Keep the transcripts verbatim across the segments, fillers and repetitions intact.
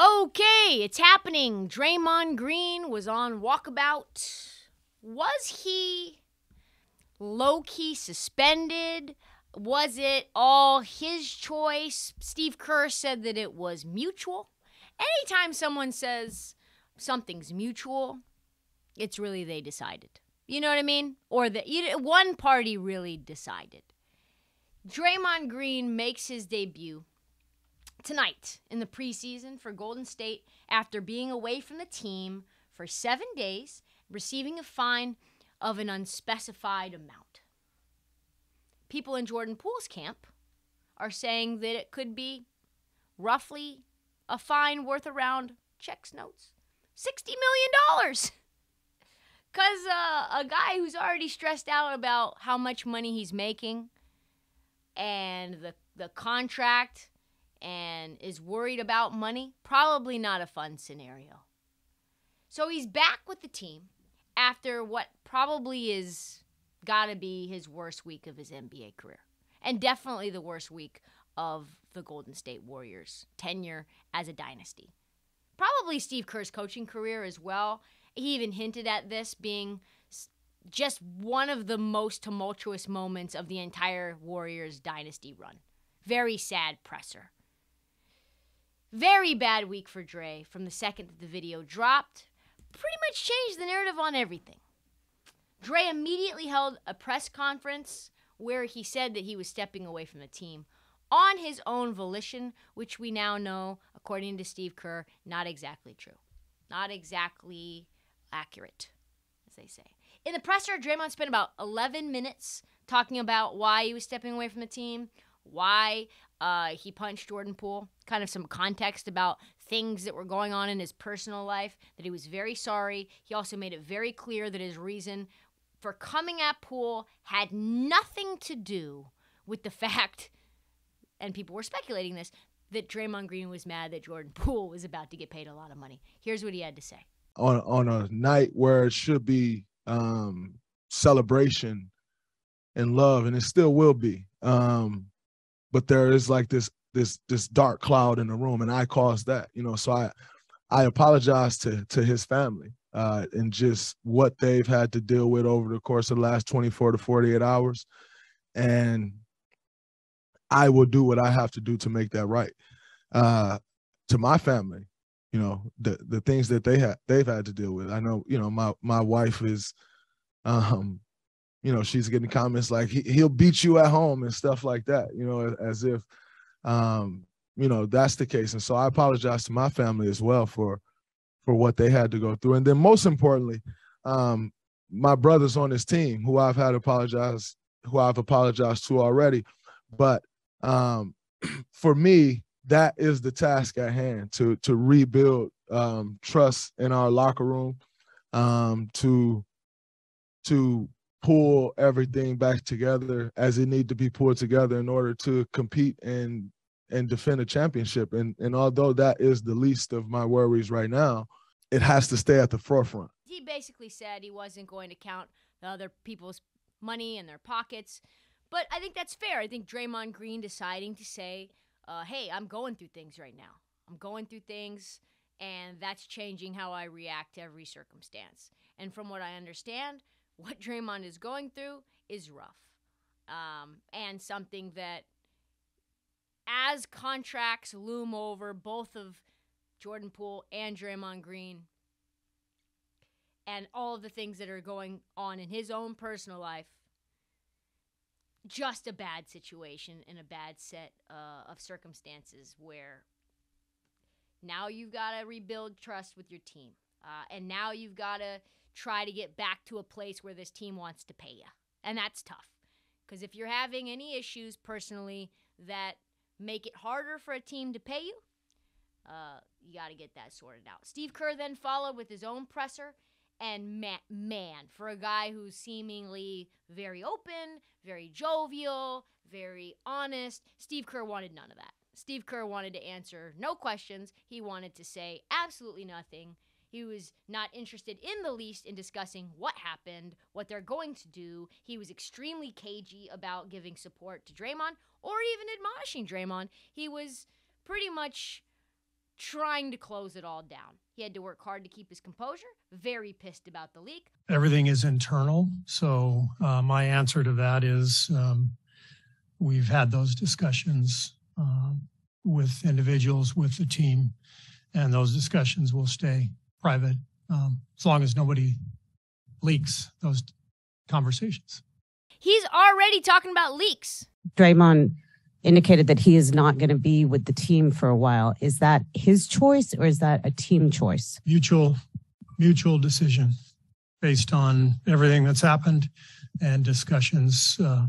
Okay, it's happening. Draymond Green was on walkabout. Was he low-key suspended? Was it all his choice? Steve Kerr said that it was mutual. Anytime someone says something's mutual, it's really they decided. You know what I mean? Or the one party really decided. Draymond Green makes his debut tonight in the preseason for Golden State after being away from the team for seven days, receiving a fine of an unspecified amount. People in Jordan Poole's camp are saying that it could be roughly a fine worth around, checks, notes, sixty million dollars. Because uh, a guy who's already stressed out about how much money he's making and the, the contract and is worried about money, probably not a fun scenario. So he's back with the team after what probably is got to be his worst week of his N B A career, and definitely the worst week of the Golden State Warriors' tenure as a dynasty. Probably Steve Kerr's coaching career as well. He even hinted at this being just one of the most tumultuous moments of the entire Warriors' dynasty run. Very sad presser. Very bad week for Dre from the second that the video dropped. Pretty much changed the narrative on everything. Dre immediately held a press conference where he said that he was stepping away from the team on his own volition, which we now know, according to Steve Kerr, not exactly true. Not exactly accurate, as they say. In the presser, Draymond spent about eleven minutes talking about why he was stepping away from the team, why uh, he punched Jordan Poole, kind of some context about things that were going on in his personal life, that he was very sorry. He also made it very clear that his reason for coming at Poole had nothing to do with the fact, and people were speculating this, that Draymond Green was mad that Jordan Poole was about to get paid a lot of money. Here's what he had to say. On, on a night where it should be um, celebration and love, and it still will be, um, but there is like this this this dark cloud in the room, and I caused that, you know. So I I apologize to to his family uh, and just what they've had to deal with over the course of the last twenty-four to forty-eight hours, and I will do what I have to do to make that right. Uh, to my family, you know, the the things that they had they've had to deal with. I know, you know, my my wife is, um. you know, she's getting comments like he, he'll beat you at home and stuff like that, you know, as if, um, you know, that's the case. And so I apologize to my family as well for for what they had to go through. And then most importantly, um, my brothers on this team who I've had apologize, who I've apologized to already. But um, for me, that is the task at hand, to to rebuild um, trust in our locker room, um, to to. pull everything back together as it need to be pulled together in order to compete and and defend a championship. And and although that is the least of my worries right now, it has to stay at the forefront. He basically said he wasn't going to count the other people's money in their pockets. But I think that's fair. I think Draymond Green deciding to say, uh, hey, I'm going through things right now. I'm going through things, and that's changing how I react to every circumstance. And from what I understand, what Draymond is going through is rough, um, and something that, as contracts loom over both of Jordan Poole and Draymond Green and all of the things that are going on in his own personal life, just a bad situation and a bad set uh, of circumstances where now you've got to rebuild trust with your team, uh, and now you've got to try to get back to a place where this team wants to pay you. And that's tough. Because if you're having any issues personally that make it harder for a team to pay you, uh, you got to get that sorted out. Steve Kerr then followed with his own presser. And man, man, for a guy who's seemingly very open, very jovial, very honest, Steve Kerr wanted none of that. Steve Kerr wanted to answer no questions. He wanted to say absolutely nothing. He was not interested in the least in discussing what happened, what they're going to do. He was extremely cagey about giving support to Draymond or even admonishing Draymond. He was pretty much trying to close it all down. He had to work hard to keep his composure, very pissed about the leak. Everything is internal. So uh, my answer to that is um, we've had those discussions uh, with individuals, with the team, and those discussions will stay private um, as long as nobody leaks those conversations. He's already talking about leaks. Draymond indicated that he is not going to be with the team for a while. Is that his choice or is that a team choice? Mutual, mutual decision based on everything that's happened and discussions, uh,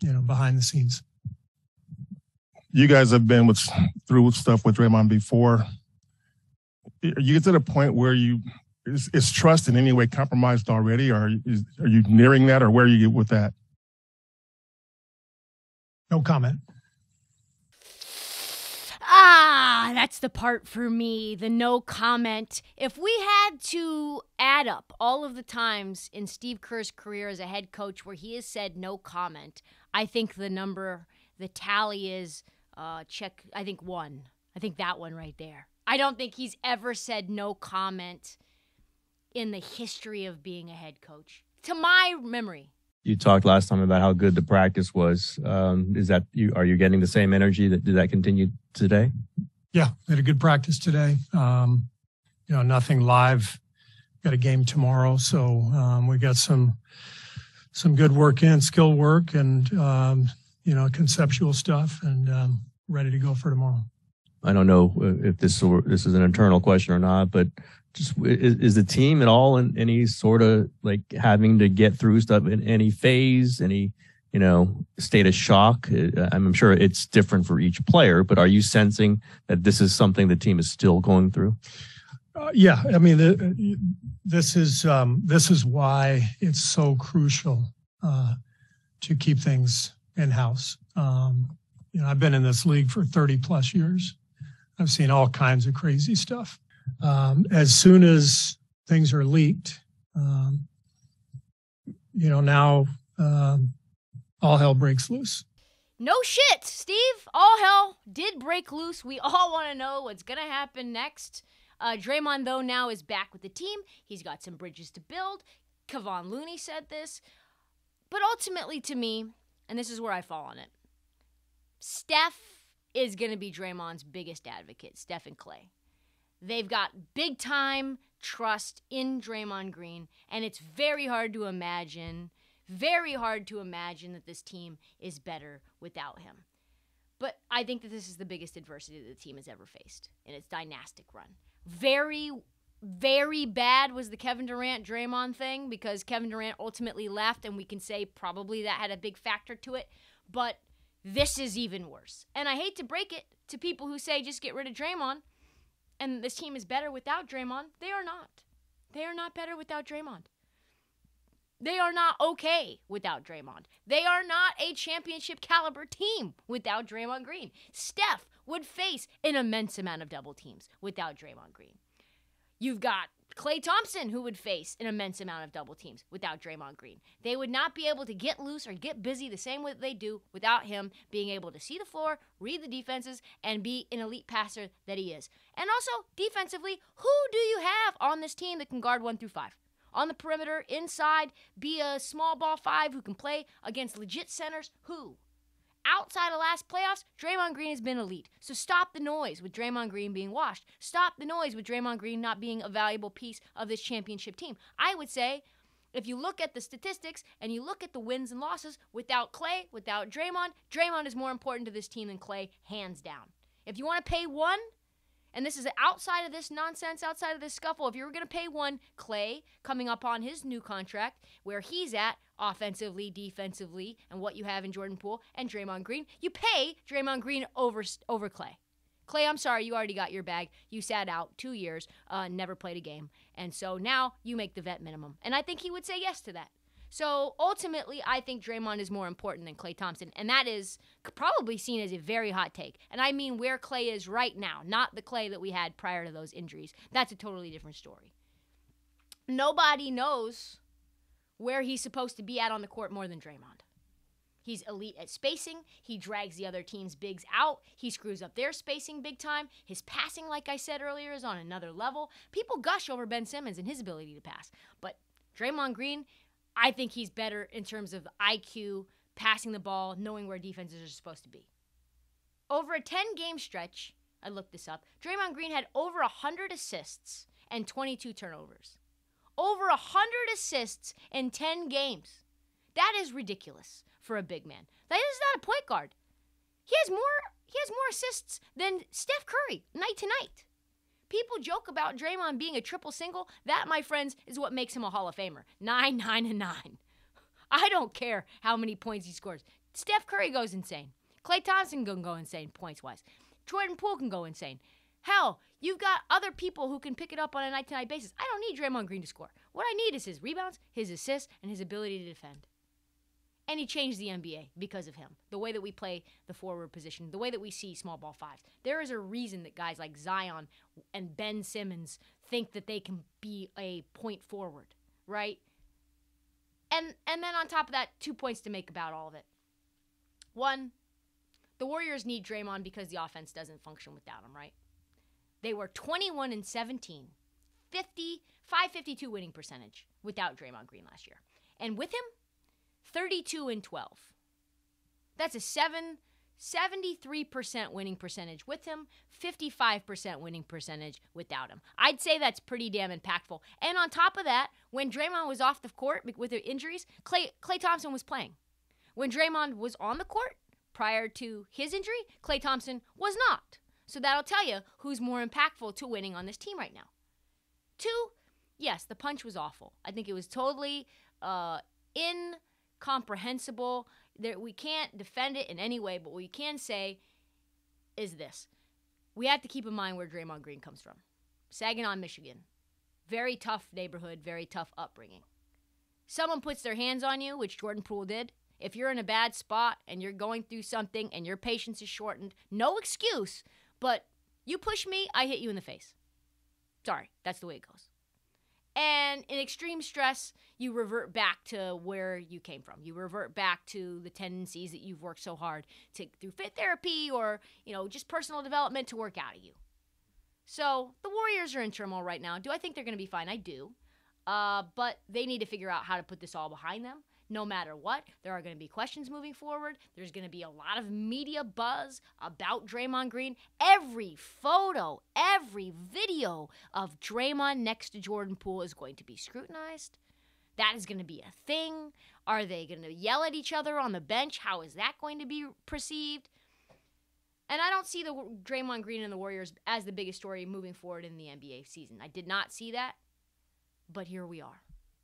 you know, behind the scenes. You guys have been with through stuff with Draymond before. You get to the point where you is, is trust in any way compromised already, or is, are you nearing that, or where are you with that? No comment. Ah, that's the part for me, the no comment. If we had to add up all of the times in Steve Kerr's career as a head coach where he has said no comment, I think the number, the tally is, uh, check, I think one. I think that one right there. I don't think he's ever said no comment in the history of being a head coach, to my memory. You talked last time about how good the practice was. Um, is that you? Are you getting the same energy? That did that continue today? Yeah, we had a good practice today. Um, you know, nothing live. Got a game tomorrow, so um, we got some some good work in, skill work, and um, you know, conceptual stuff, and um, ready to go for tomorrow. I don't know if this or, this is an internal question or not, but. Just is, is the team at all in any sort of like having to get through stuff in any phase, any, you know, state of shock? I'm sure it's different for each player, but are you sensing that this is something the team is still going through? Uh, yeah. I mean, the, this is, um, this is why it's so crucial uh, to keep things in-house. Um, you know, I've been in this league for thirty plus years. I've seen all kinds of crazy stuff. Um, as soon as things are leaked, um, you know, now um, all hell breaks loose. No shit, Steve. All hell did break loose. We all want to know what's going to happen next. Uh, Draymond, though, now is back with the team. He's got some bridges to build. Kavon Looney said this. But ultimately to me, and this is where I fall on it, Steph is going to be Draymond's biggest advocate, Steph and Klay. They've got big-time trust in Draymond Green, and it's very hard to imagine, very hard to imagine that this team is better without him. But I think that this is the biggest adversity that the team has ever faced in its dynastic run. Very, very bad was the Kevin Durant-Draymond thing, because Kevin Durant ultimately left, and we can say probably that had a big factor to it, but this is even worse. And I hate to break it to people who say just get rid of Draymond, and this team is better without Draymond. They are not. They are not better without Draymond. They are not okay without Draymond. They are not a championship caliber team without Draymond Green. Steph would face an immense amount of double teams without Draymond Green. You've got Klay Thompson, who would face an immense amount of double teams without Draymond Green. They would not be able to get loose or get busy the same way that they do without him being able to see the floor, read the defenses, and be an elite passer that he is. And also, defensively, who do you have on this team that can guard one through five? On the perimeter, inside, be a small ball five who can play against legit centers, who? Outside of last playoffs, Draymond Green has been elite. So stop the noise with Draymond Green being washed. Stop the noise with Draymond Green not being a valuable piece of this championship team. I would say, if you look at the statistics and you look at the wins and losses, without Klay, without Draymond, Draymond is more important to this team than Klay, hands down. If you want to pay one, and this is outside of this nonsense, outside of this scuffle, if you were going to pay one, Klay, coming up on his new contract, where he's at offensively, defensively, and what you have in Jordan Poole and Draymond Green, you pay Draymond Green over over Klay. Klay, I'm sorry, you already got your bag. You sat out two years, uh, never played a game. And so now you make the vet minimum. And I think he would say yes to that. So ultimately, I think Draymond is more important than Klay Thompson, and that is probably seen as a very hot take. And I mean where Klay is right now, not the Klay that we had prior to those injuries. That's a totally different story. Nobody knows where he's supposed to be at on the court more than Draymond. He's elite at spacing. He drags the other team's bigs out. He screws up their spacing big time. His passing, like I said earlier, is on another level. People gush over Ben Simmons and his ability to pass. But Draymond Green, I think he's better in terms of I Q, passing the ball, knowing where defenses are supposed to be. Over a ten-game stretch, I looked this up, Draymond Green had over one hundred assists and twenty-two turnovers. Over one hundred assists in ten games. That is ridiculous for a big man. That is not a point guard. He has more, he has more assists than Steph Curry night to night. People joke about Draymond being a triple single. That, my friends, is what makes him a Hall of Famer. Nine, nine, and nine. I don't care how many points he scores. Steph Curry goes insane. Klay Thompson can go insane points-wise. Jordan Poole can go insane. Hell, you've got other people who can pick it up on a night-to-night basis. I don't need Draymond Green to score. What I need is his rebounds, his assists, and his ability to defend. And he changed the N B A because of him. The way that we play the forward position, the way that we see small ball fives. There is a reason that guys like Zion and Ben Simmons think that they can be a point forward, right? And, and then on top of that, two points to make about all of it. One, the Warriors need Draymond because the offense doesn't function without him, right? They were twenty-one and seventeen, fifty, five fifty-two winning percentage without Draymond Green last year. And with him, thirty-two and twelve. That's a seven, seventy-three percent winning percentage with him, fifty-five percent winning percentage without him. I'd say that's pretty damn impactful. And on top of that, when Draymond was off the court with injuries, Klay, Klay Thompson was playing. When Draymond was on the court prior to his injury, Klay Thompson was not. So that'll tell you who's more impactful to winning on this team right now. Two, yes, the punch was awful. I think it was totally uh, incomprehensible. There, we can't defend it in any way, but what we can say is this. We have to keep in mind where Draymond Green comes from. Saginaw, Michigan. Very tough neighborhood, very tough upbringing. Someone puts their hands on you, which Jordan Poole did. If you're in a bad spot and you're going through something and your patience is shortened, no excuse. But you push me, I hit you in the face. Sorry, that's the way it goes. And in extreme stress, you revert back to where you came from. You revert back to the tendencies that you've worked so hard to through fit therapy or, you know, just personal development to work out of you. So the Warriors are in turmoil right now. Do I think they're going to be fine? I do. Uh, but they need to figure out how to put this all behind them. No matter what, there are going to be questions moving forward. There's going to be a lot of media buzz about Draymond Green. Every photo, every video of Draymond next to Jordan Poole is going to be scrutinized. That is going to be a thing. Are they going to yell at each other on the bench? How is that going to be perceived? And I don't see the Draymond Green and the Warriors as the biggest story moving forward in the N B A season. I did not see that, but here we are.